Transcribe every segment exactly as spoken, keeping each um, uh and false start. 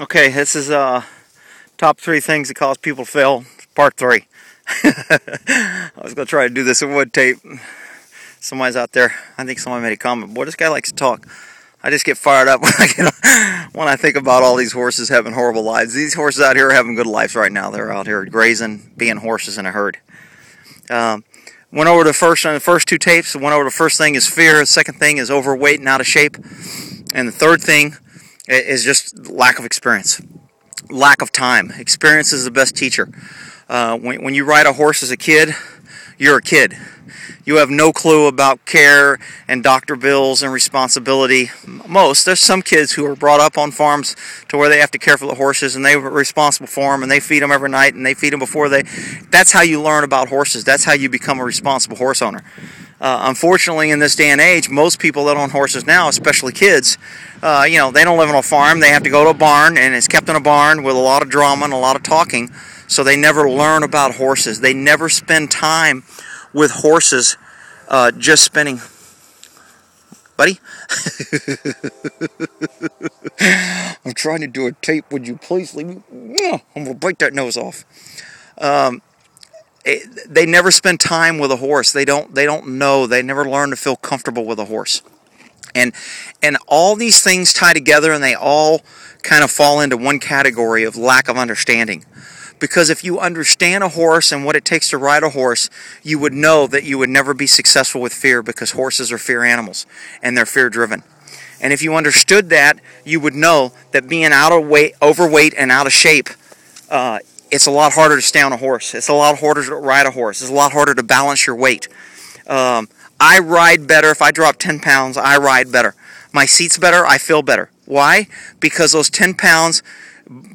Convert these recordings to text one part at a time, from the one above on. Okay, this is uh, top three things that cause people to fail, part three. I was going to try to do this in wood tape. Somebody's out there. I think somebody made a comment. Boy, this guy likes to talk. I just get fired up when I, get, when I think about all these horses having horrible lives. These horses out here are having good lives right now. They're out here grazing, being horses in a herd. Um, went over the first, on the first two tapes. Went over the first thing is fear. The second thing is overweight and out of shape. And the third thing is just lack of experience, lack of time. Experience is the best teacher. Uh, when, when you ride a horse as a kid, you're a kid. You have no clue about care and doctor bills and responsibility. Most, there's some kids who are brought up on farms to where they have to care for the horses and they were responsible for them and they feed them every night and they feed them before they... That's how you learn about horses. That's how you become a responsible horse owner. Uh, unfortunately, in this day and age, most people that own horses now, especially kids, uh, you know, they don't live on a farm. They have to go to a barn, and it's kept in a barn with a lot of drama and a lot of talking. So they never learn about horses. They never spend time with horses, uh, just spinning. Buddy? I'm trying to do a tape. Would you please leave me? I'm going to bite that nose off. Um, It, they never spend time with a horse. They don't. They don't know. They never learn to feel comfortable with a horse, and and all these things tie together, and they all kind of fall into one category of lack of understanding. Because if you understand a horse and what it takes to ride a horse, you would know that you would never be successful with fear because horses are fear animals, and they're fear-driven. And if you understood that, you would know that being out of weight, overweight, and out of shape. Uh, It's a lot harder to stay on a horse. It's a lot harder to ride a horse. It's a lot harder to balance your weight. Um, I ride better. If I drop ten pounds, I ride better. My seat's better. I feel better. Why? Because those ten pounds,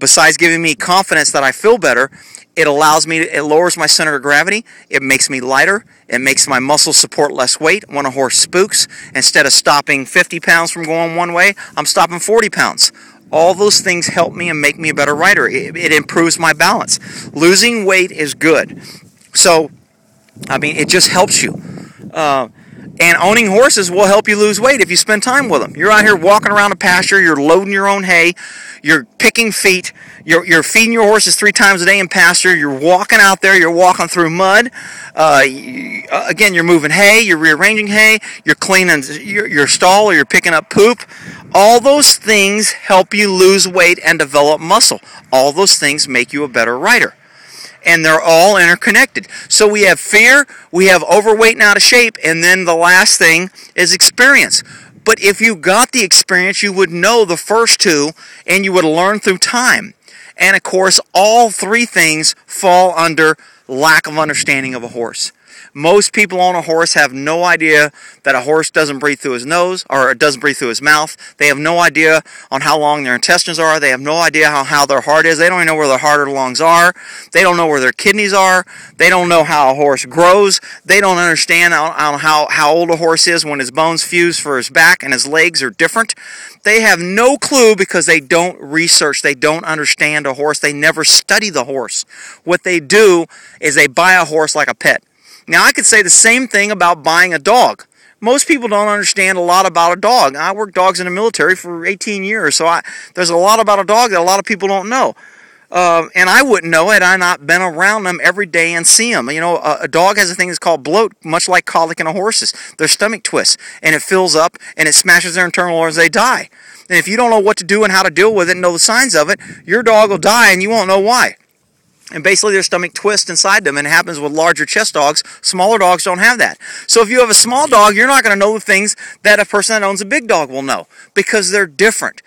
besides giving me confidence that I feel better, it allows me to, it lowers my center of gravity. It makes me lighter. It makes my muscles support less weight. When a horse spooks, instead of stopping fifty pounds from going one way, I'm stopping forty pounds. All those things help me and make me a better rider. It, it improves my balance. Losing weight is good. So, I mean, it just helps you. Uh, and owning horses will help you lose weight if you spend time with them. You're out here walking around a pasture. You're loading your own hay. You're picking feet. You're, you're feeding your horses three times a day in pasture. You're walking out there. You're walking through mud. Uh, you, again, you're moving hay. You're rearranging hay. You're cleaning your, your stall or you're picking up poop. All those things help you lose weight and develop muscle. All those things make you a better rider. And they're all interconnected. So we have fear, we have overweight and out of shape, and then the last thing is experience. But if you got the experience, you would know the first two, and you would learn through time. And of course, all three things fall under lack of understanding of a horse. Most people on a horse have no idea that a horse doesn't breathe through his nose or it doesn't breathe through his mouth. They have no idea on how long their intestines are. They have no idea how, how their heart is. They don't even know where their heart or lungs are. They don't know where their kidneys are. They don't know how a horse grows. They don't understand on how, how old a horse is when his bones fuse for his back and his legs are different. They have no clue because they don't research. They don't understand a horse. They never study the horse. What they do is they buy a horse like a pet. Now, I could say the same thing about buying a dog. Most people don't understand a lot about a dog. I worked dogs in the military for eighteen years, so I, there's a lot about a dog that a lot of people don't know. Uh, and I wouldn't know had I not been around them every day and see them. You know, a, a dog has a thing that's called bloat, much like colic in a horse's. Their stomach twists, and it fills up, and it smashes their internal organs, they die. And if you don't know what to do and how to deal with it and know the signs of it, your dog will die, and you won't know why. And basically their stomach twists inside them, and it happens with larger chest dogs. Smaller dogs don't have that. So if you have a small dog, you're not going to know the things that a person that owns a big dog will know because they're different.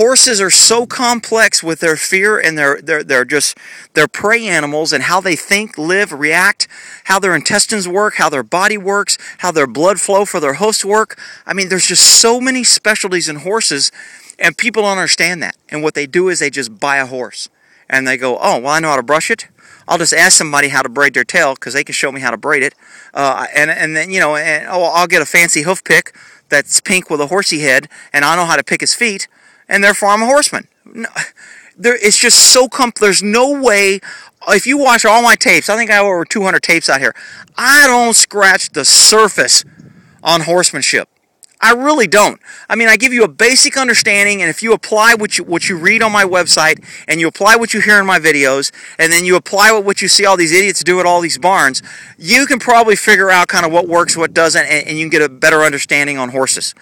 Horses are so complex with their fear and their, their, their just their prey animals and how they think, live, react, how their intestines work, how their body works, how their blood flow for their host work. I mean, there's just so many specialties in horses, and people don't understand that. And what they do is they just buy a horse. And they go, oh, well, I know how to brush it. I'll just ask somebody how to braid their tail because they can show me how to braid it. Uh, and, and then, you know, and, oh, I'll get a fancy hoof pick that's pink with a horsey head, and I know how to pick his feet, and therefore I'm a horseman. No, there, it's just so complex. There's no way. If you watch all my tapes, I think I have over two hundred tapes out here. I don't scratch the surface on horsemanship. I really don't. I mean, I give you a basic understanding, and if you apply what you, what you read on my website, and you apply what you hear in my videos, and then you apply what you see all these idiots do at all these barns, you can probably figure out kind of what works, what doesn't, and, and you can get a better understanding on horses.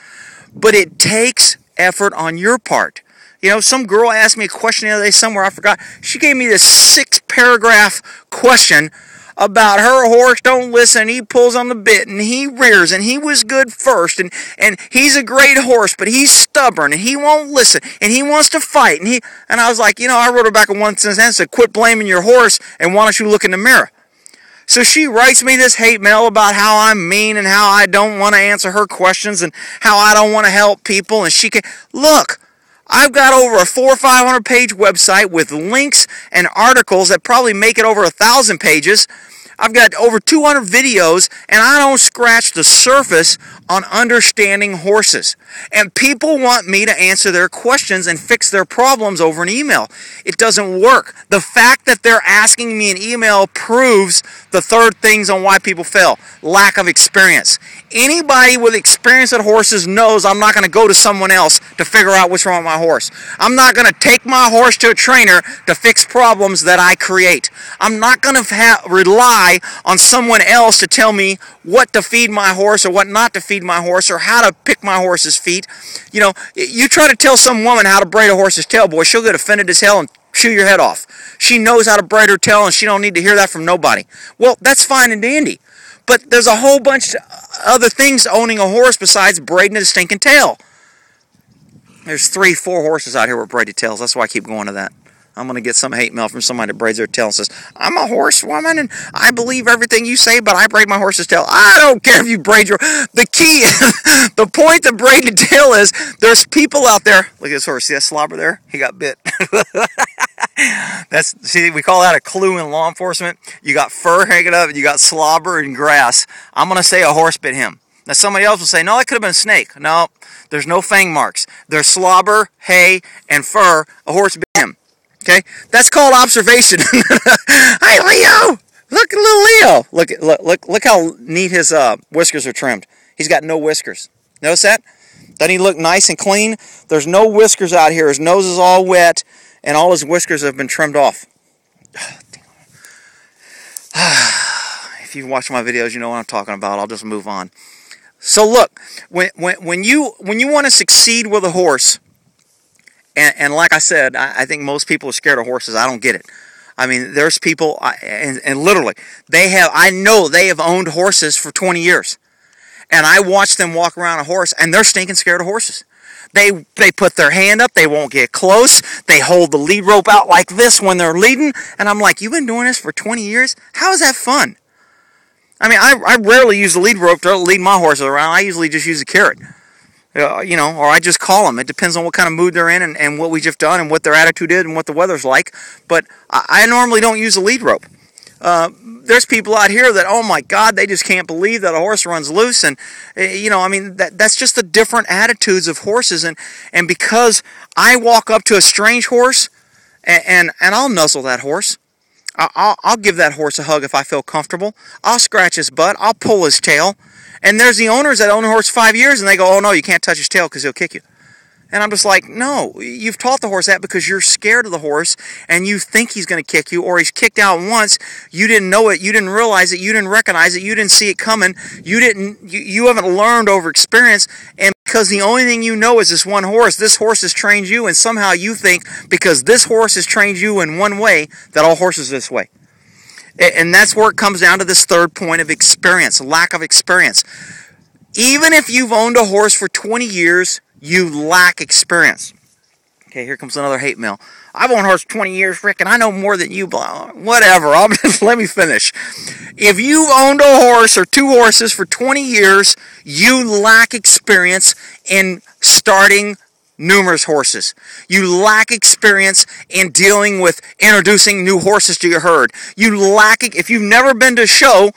But it takes effort on your part. You know, some girl asked me a question the other day somewhere, I forgot. She gave me this six-paragraph question about her horse don't listen, he pulls on the bit, and he rears, and he was good first, and, and he's a great horse, but he's stubborn, and he won't listen, and he wants to fight. And he and I was like, you know, I wrote her back in one sentence and said, quit blaming your horse, and why don't you look in the mirror? So she writes me this hate mail about how I'm mean and how I don't want to answer her questions and how I don't want to help people, and she can look, I've got over a four or five hundred page website with links and articles that probably make it over a thousand pages. I've got over two hundred videos, and I don't scratch the surface on understanding horses. And people want me to answer their questions and fix their problems over an email. It doesn't work. The fact that they're asking me an email proves the third things on why people fail. Lack of experience. Anybody with experience at horses knows I'm not going to go to someone else to figure out what's wrong with my horse. I'm not going to take my horse to a trainer to fix problems that I create. I'm not going to rely on someone else to tell me what to feed my horse or what not to feed my horse or how to pick my horse's feet. You know, you try to tell some woman how to braid a horse's tail, boy, she'll get offended as hell and chew your head off. She knows how to braid her tail, and she don't need to hear that from nobody. Well, that's fine and dandy. But there's a whole bunch of other things to owning a horse besides braiding his stinking tail. There's three, four horses out here with braided tails. That's why I keep going to that. I'm going to get some hate mail from somebody that braids their tail and says, I'm a horse woman, and I believe everything you say, but I braid my horse's tail. I don't care if you braid your... The key, the point the braided tail is, there's people out there... Look at this horse. See that slobber there? He got bit. That's see, we call that a clue in law enforcement. You got fur hanging up, and you got slobber and grass. I'm going to say a horse bit him. Now, somebody else will say, no, that could have been a snake. No, there's no fang marks. There's slobber, hay, and fur. A horse bit him. Okay, that's called observation. Hey, Leo! Look at little Leo. Look, look, look, look how neat his uh, whiskers are trimmed. He's got no whiskers. Notice that? Doesn't he look nice and clean? There's no whiskers out here. His nose is all wet, and all his whiskers have been trimmed off. Oh, damn. If you've watched my videos, you know what I'm talking about. I'll just move on. So look, when when when you when you want to succeed with a horse. And, and like I said, I, I think most people are scared of horses. I don't get it. I mean, there's people, I, and, and literally, they have, I know they have owned horses for twenty years. And I watch them walk around a horse, and they're stinking scared of horses. They, they put their hand up. They won't get close. They hold the lead rope out like this when they're leading. And I'm like, you've been doing this for twenty years? How is that fun? I mean, I, I rarely use the lead rope to lead my horses around. I usually just use a carrot. Uh, you know, or I just call them. It depends on what kind of mood they're in and, and what we just done and what their attitude is and what the weather's like. But I, I normally don't use a lead rope. Uh, there's people out here that, oh my God, they just can't believe that a horse runs loose. And, uh, you know, I mean, that, that's just the different attitudes of horses. And, and because I walk up to a strange horse and, and, and I'll nuzzle that horse. I'll, I'll give that horse a hug if I feel comfortable. I'll scratch his butt. I'll pull his tail. And there's the owners that own a horse five years, and they go, oh, no, you can't touch his tail because he'll kick you. And I'm just like, no, you've taught the horse that because you're scared of the horse, and you think he's going to kick you, or he's kicked out once. You didn't know it. You didn't realize it. You didn't recognize it. You didn't see it coming. You didn't. You, you haven't learned over experience, and because the only thing you know is this one horse, this horse has trained you, and somehow you think because this horse has trained you in one way that all horses are this way. And that's where it comes down to this third point of experience, lack of experience. Even if you've owned a horse for twenty years, you lack experience. Okay, here comes another hate mail. I've owned a horse twenty years, Rick, and I know more than you. Blah, blah, whatever, I'll just, let me finish. If you've owned a horse or two horses for twenty years, you lack experience in starting numerous horses. You lack experience in dealing with introducing new horses to your herd. You lack, if you've never been to a show,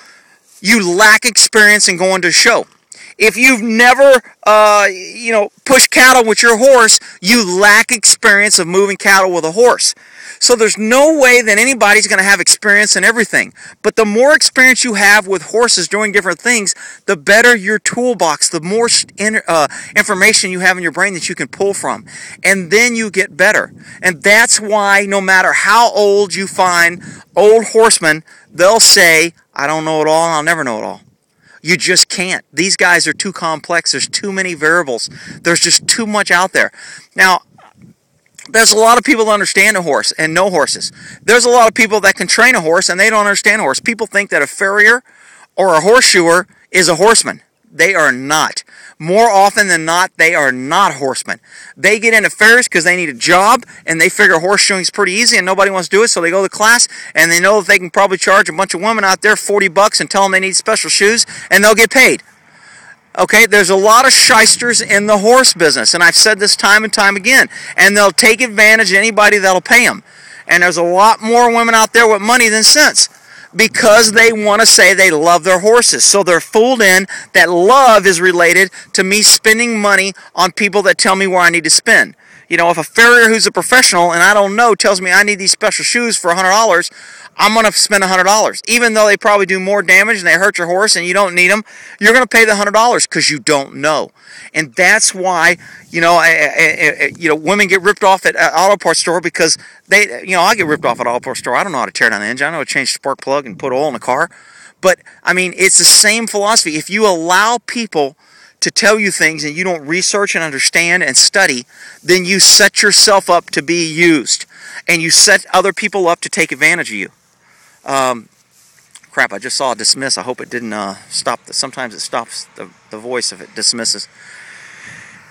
you lack experience in going to a show. If you've never, uh, you know, pushed cattle with your horse, you lack experience of moving cattle with a horse. So there's no way that anybody's going to have experience in everything. But the more experience you have with horses doing different things, the better your toolbox, the more in, uh, information you have in your brain that you can pull from. And then you get better. And that's why no matter how old you find old horsemen, they'll say, I don't know it all, and I'll never know it all. You just can't. These guys are too complex. There's too many variables. There's just too much out there. Now, there's a lot of people that understand a horse and know horses. There's a lot of people that can train a horse and they don't understand a horse. People think that a farrier or a horseshoer is a horseman. They are not. More often than not, they are not horsemen. They get into farriers because they need a job, and they figure horseshoeing is pretty easy, and nobody wants to do it, so they go to class, and they know that they can probably charge a bunch of women out there forty bucks and tell them they need special shoes, and they'll get paid. Okay, there's a lot of shysters in the horse business, and I've said this time and time again, and they'll take advantage of anybody that'll pay them. And there's a lot more women out there with money than sense, because they want to say they love their horses. So they're fooled in that love is related to me spending money on people that tell me where I need to spend. You know, if a farrier who's a professional and I don't know tells me I need these special shoes for one hundred dollars, I'm going to spend one hundred dollars. Even though they probably do more damage and they hurt your horse and you don't need them, you're going to pay the one hundred dollars because you don't know. And that's why, you know, I, I, I, you know, women get ripped off at uh, auto parts store because they, you know, I get ripped off at auto parts store. I don't know how to tear down the engine. I know how to change the spark plug and put oil in the car. But, I mean, it's the same philosophy. If you allow people to tell you things and you don't research and understand and study, then you set yourself up to be used, and you set other people up to take advantage of you. Um, crap, I just saw a dismiss. I hope it didn't uh, stop. The, sometimes it stops the, the voice if it dismisses.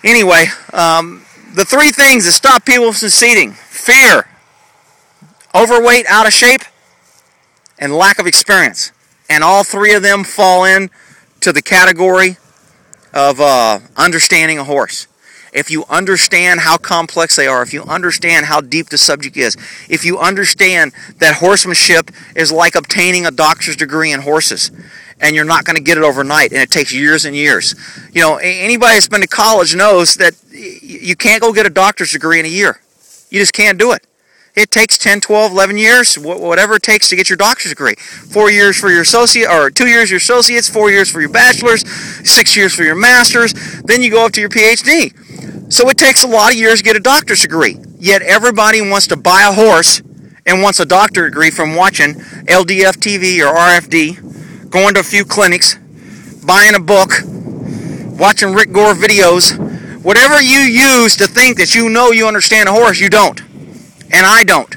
Anyway, um, the three things that stop people from succeeding: fear, overweight, out of shape, and lack of experience. And all three of them fall in to the category of uh, understanding a horse. If you understand how complex they are, if you understand how deep the subject is, if you understand that horsemanship is like obtaining a doctor's degree in horses, and you're not going to get it overnight, and it takes years and years. You know, anybody that's been to college knows that you can't go get a doctor's degree in a year. You just can't do it. It takes ten, twelve, eleven years, whatever it takes to get your doctor's degree. Four years for your associate, or two years for your associates, four years for your bachelor's, six years for your master's, then you go up to your P H D. So it takes a lot of years to get a doctor's degree. Yet everybody wants to buy a horse and wants a doctor's degree from watching L D F T V or R F D, going to a few clinics, buying a book, watching Rick Gore videos. Whatever you use to think that you know you understand a horse, you don't. And I don't.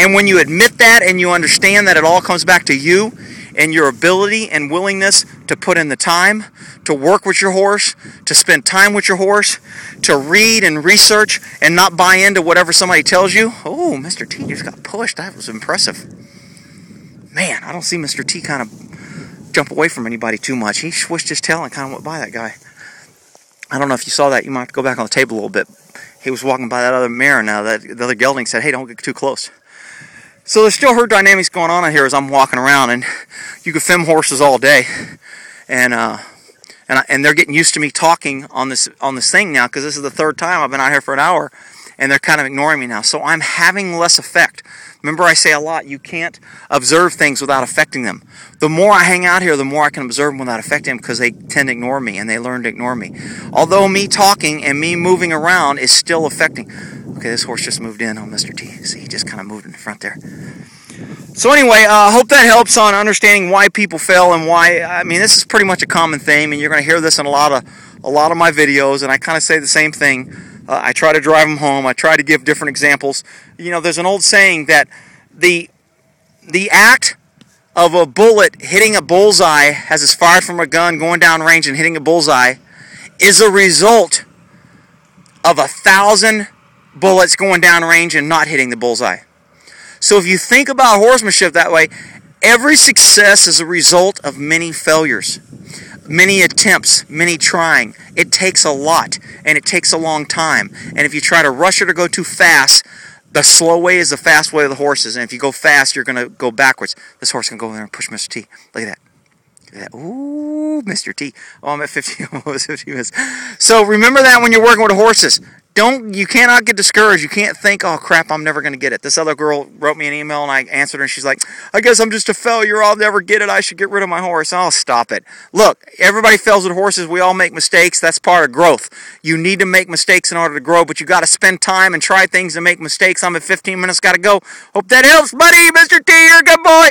And when you admit that and you understand that it all comes back to you and your ability and willingness to put in the time, to work with your horse, to spend time with your horse, to read and research and not buy into whatever somebody tells you. Oh, Mister T just got pushed. That was impressive. Man, I don't see Mister T kind of jump away from anybody too much. He swished his tail and kind of went by that guy. I don't know if you saw that. You might have to go back on the table a little bit. He was walking by that other mare now. That the other gelding said, hey, don't get too close. So there's still herd dynamics going on out here as I'm walking around, and you can film horses all day, and uh, and I, and they're getting used to me talking on this on this thing now, because this is the third time I've been out here for an hour, and they're kind of ignoring me now. So I'm having less effect. Remember, I say a lot, you can't observe things without affecting them. The more I hang out here, the more I can observe them without affecting them, because they tend to ignore me, and they learn to ignore me. Although me talking and me moving around is still affecting. Okay, this horse just moved in on Mister T. See, he just kind of moved in the front there. So anyway, I uh, hope that helps on understanding why people fail and why. I mean, this is pretty much a common theme, and you're going to hear this in a lot of, a lot of my videos, and I kind of say the same thing. Uh, I try to drive them home. I try to give different examples. You know, there's an old saying that the the act of a bullet hitting a bullseye as it's fired from a gun, going down range and hitting a bullseye, is a result of a thousand bullets going down range and not hitting the bullseye. So if you think about horsemanship that way, every success is a result of many failures. Many attempts, many trying. It takes a lot, and it takes a long time. And if you try to rush it or go too fast, the slow way is the fast way of the horses. And if you go fast, you're going to go backwards. This horse can go in there and push Mister T. Look at that. Look at that. Ooh, Mister T. Oh, I'm at fifty, almost fifty minutes. So remember that when you're working with horses. Don't, you cannot get discouraged. You can't think, oh crap, I'm never going to get it. This other girl wrote me an email and I answered her and she's like, I guess I'm just a failure. I'll never get it. I should get rid of my horse. I'll stop it. Look, everybody fails with horses. We all make mistakes. That's part of growth. You need to make mistakes in order to grow, but you got to spend time and try things and make mistakes. I'm at fifteen minutes. Got to go. Hope that helps, buddy. Mister T, you're a good boy.